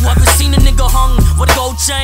You haven't seen a nigga hung with a gold chain.